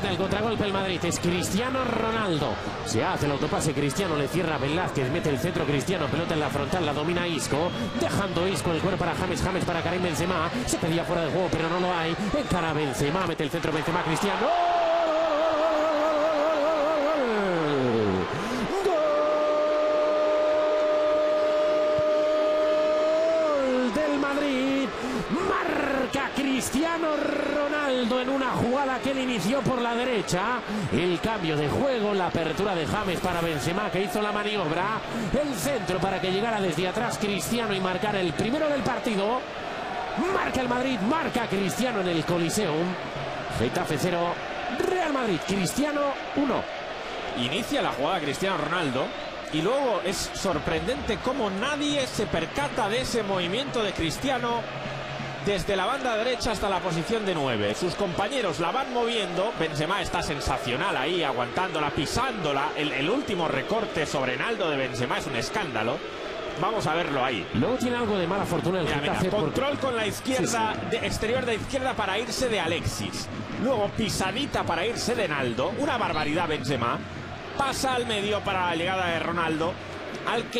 concreta el contragolpe el Madrid. Es Cristiano Ronaldo. Se hace el autopase, Cristiano le cierra Velázquez, mete el centro Cristiano, pelota en la frontal, la domina Isco, dejando Isco el cuerpo para James, James para Karim Benzema. Se pedía fuera de juego, pero no lo hay. Encara Benzema, mete el centro Benzema, Cristiano. ¡Gol del Madrid! Marca Cristiano Ronaldo en una jugada que él inició por la derecha. El cambio de juego, la apertura de James para Benzema, que hizo la maniobra, el centro para que llegara desde atrás Cristiano y marcara el primero del partido. Marca el Madrid, marca Cristiano en el Coliseum. Getafe 0, Real Madrid. Cristiano 1. Inicia la jugada Cristiano Ronaldo. Y luego es sorprendente cómo nadie se percata de ese movimiento de Cristiano desde la banda derecha hasta la posición de 9. Sus compañeros la van moviendo. Benzema está sensacional ahí, aguantándola, pisándola. El último recorte sobre Ronaldo de Benzema es un escándalo. Vamos a verlo ahí. Luego tiene algo de mala fortuna el Getafe. Control con la izquierda, sí. De exterior de izquierda para irse de Alexis. Luego pisadita para irse de Ronaldo. Una barbaridad Benzema. Pasa al medio para la llegada de Ronaldo, al que